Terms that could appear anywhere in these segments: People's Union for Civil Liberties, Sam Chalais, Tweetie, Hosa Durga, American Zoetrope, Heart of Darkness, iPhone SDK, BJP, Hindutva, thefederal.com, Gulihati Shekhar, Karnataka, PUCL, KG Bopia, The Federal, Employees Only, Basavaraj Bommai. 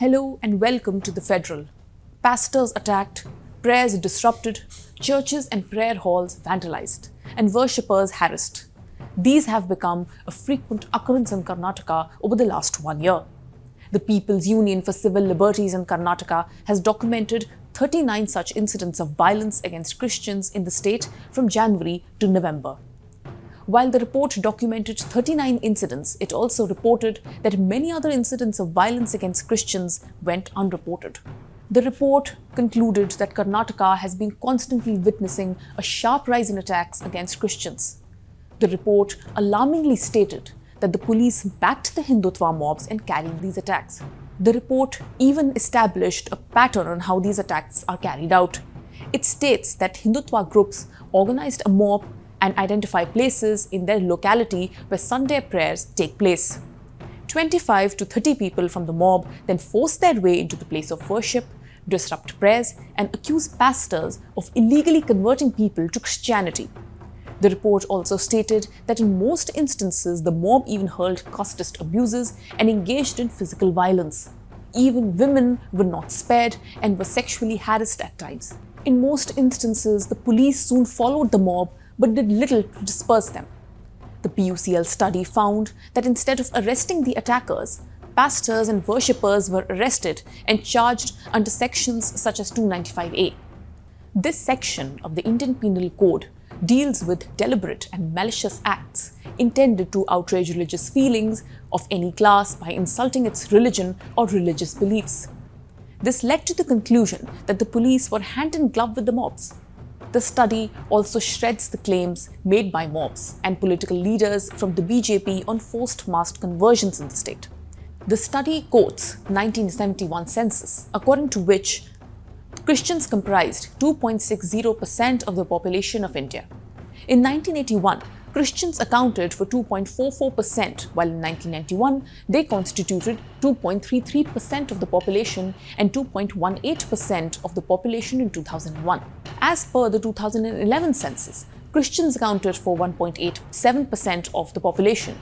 Hello and welcome to The Federal. Pastors attacked, prayers disrupted, churches and prayer halls vandalized, and worshippers harassed. These have become a frequent occurrence in Karnataka over the last 1 year. The People's Union for Civil Liberties in Karnataka has documented 39 such incidents of violence against Christians in the state from January to November. While the report documented 39 incidents, it also reported that many other incidents of violence against Christians went unreported. The report concluded that Karnataka has been constantly witnessing a sharp rise in attacks against Christians. The report alarmingly stated that the police backed the Hindutva mobs in carrying these attacks. The report even established a pattern on how these attacks are carried out. It states that Hindutva groups organized a mob and identify places in their locality where Sunday prayers take place. 25 to 30 people from the mob then force their way into the place of worship, disrupt prayers, and accuse pastors of illegally converting people to Christianity. The report also stated that in most instances, the mob even hurled casteist abuses and engaged in physical violence. Even women were not spared and were sexually harassed at times. In most instances, the police soon followed the mob but did little to disperse them. The PUCL study found that instead of arresting the attackers, pastors and worshippers were arrested and charged under sections such as 295A. This section of the Indian Penal Code deals with deliberate and malicious acts intended to outrage religious feelings of any class by insulting its religion or religious beliefs. This led to the conclusion that the police were hand in glove with the mobs. The study also shreds the claims made by mobs and political leaders from the BJP on forced mass conversions in the state. The study quotes 1971 census, according to which Christians comprised 2.60% of the population of India. In 1981, Christians accounted for 2.44%, while in 1991, they constituted 2.33% of the population and 2.18% of the population in 2001. As per the 2011 census, Christians accounted for 1.87% of the population.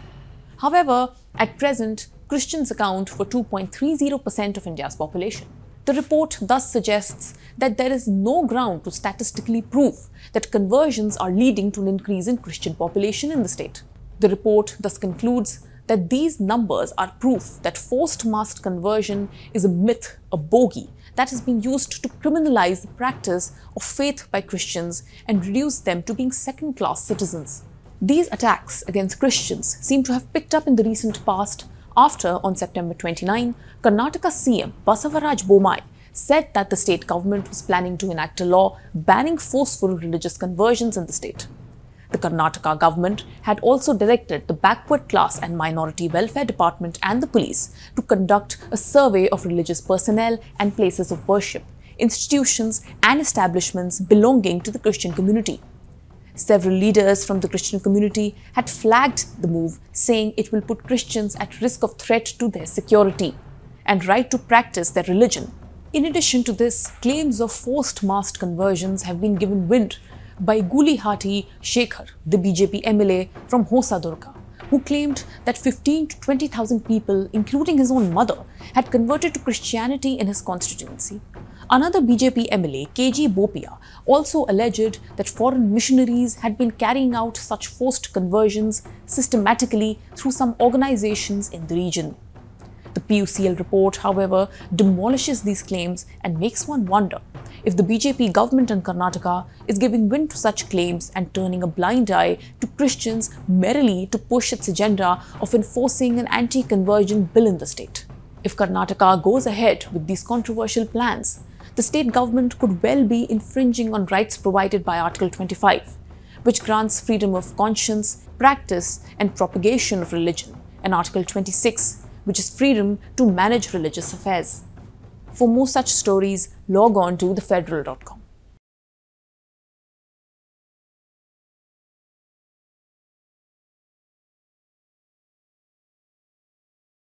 However, at present, Christians account for 2.30% of India's population. The report thus suggests that there is no ground to statistically prove that conversions are leading to an increase in Christian population in the state. The report thus concludes that these numbers are proof that forced mass conversion is a myth, a bogey, that has been used to criminalize the practice of faith by Christians and reduce them to being second-class citizens. These attacks against Christians seem to have picked up in the recent past after, on September 29, Karnataka CM Basavaraj Bommai said that the state government was planning to enact a law banning forceful religious conversions in the state. The Karnataka government had also directed the backward class and minority welfare department and the police to conduct a survey of religious personnel and places of worship, institutions and establishments belonging to the Christian community. Several leaders from the Christian community had flagged the move, saying it will put Christians at risk of threat to their security and right to practice their religion. In addition to this, claims of forced mass conversions have been given wind by Gulihati Shekhar, the BJP MLA from Hosa Durga, who claimed that 15 to 20,000 people, including his own mother, had converted to Christianity in his constituency. Another BJP MLA, KG Bopia, also alleged that foreign missionaries had been carrying out such forced conversions systematically through some organizations in the region. The PUCL report, however, demolishes these claims and makes one wonder if the BJP government in Karnataka is giving wind to such claims and turning a blind eye to Christians merely to push its agenda of enforcing an anti-conversion bill in the state. If Karnataka goes ahead with these controversial plans, the state government could well be infringing on rights provided by Article 25, which grants freedom of conscience, practice, and propagation of religion, and Article 26, which is freedom to manage religious affairs. For more such stories, log on to thefederal.com.